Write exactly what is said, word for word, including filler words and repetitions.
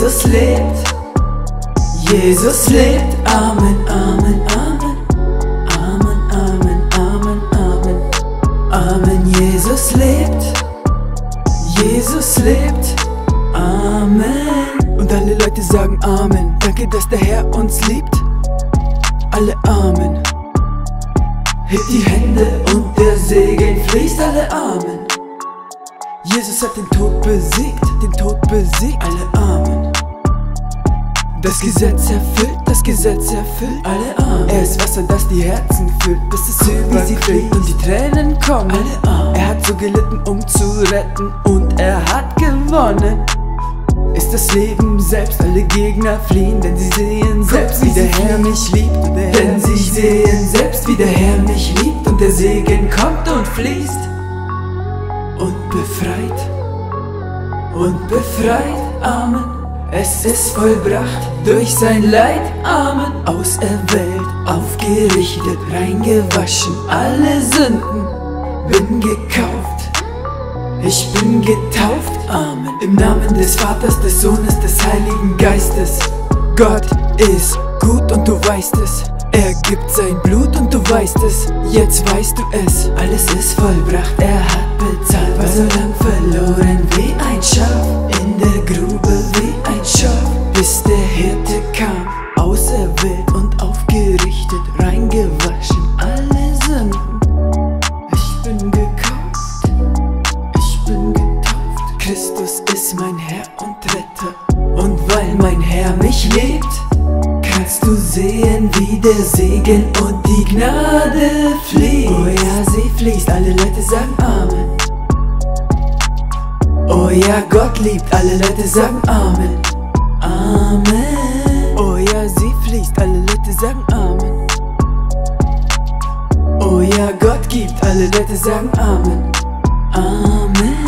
Jesus lebt, Jesus lebt, Amen, Amen, Amen, Amen, Amen, Amen, Amen, Amen, Jesus lebt, Jesus lebt, Amen. Und alle Leute sagen Amen, danke, dass der Herr uns liebt, alle Amen. Hebt die Hände und der Segen fließt, alle Amen. Jesus hat den Tod besiegt, den Tod besiegt, alle Amen. Das Gesetz erfüllt, das Gesetz erfüllt, alle Amen. Er ist Wasser, das die Herzen füllt, bis es über sie fließt und die Tränen kommen, alle Amen. Er hat so gelitten, um zu retten, und er hat gewonnen. Ist das Leben selbst, alle Gegner fliehen, denn sie sehen selbst, wie der Herr mich liebt, denn sie sehen selbst, wie der Herr mich liebt, und der Segen kommt und fließt. Und befreit, und befreit, Amen. Es ist vollbracht durch sein Leid, Amen. Auserwählt, aufgerichtet, reingewaschen, alle Sünden. Bin gekauft, ich bin getauft, Amen. Im Namen des Vaters, des Sohnes, des Heiligen Geistes. Gott ist gut und du weißt es. Er gibt sein Blut und du weißt es. Jetzt weißt du es, alles ist vollbracht. Er hat bezahlt, war so lang verloren wie ein Schaf, in der Grube wie ein Schaf, bis der Hirte kam. Auserwählt und aufgerichtet, reingewaschen, alle Sünden. Ich bin gekauft, ich bin getauft. Christus ist mein Herr und Retter, und weil mein Herr mich liebt, kannst du sehen, wie der Segen und die Gnade fließt. Oh ja, sie fließt, alle Leute sagen Amen. Oh ja, Gott liebt, alle Leute sagen Amen, Amen. Oh ja, sie fließt, alle Leute sagen Amen. Oh ja, Gott gibt, alle Leute sagen Amen, Amen.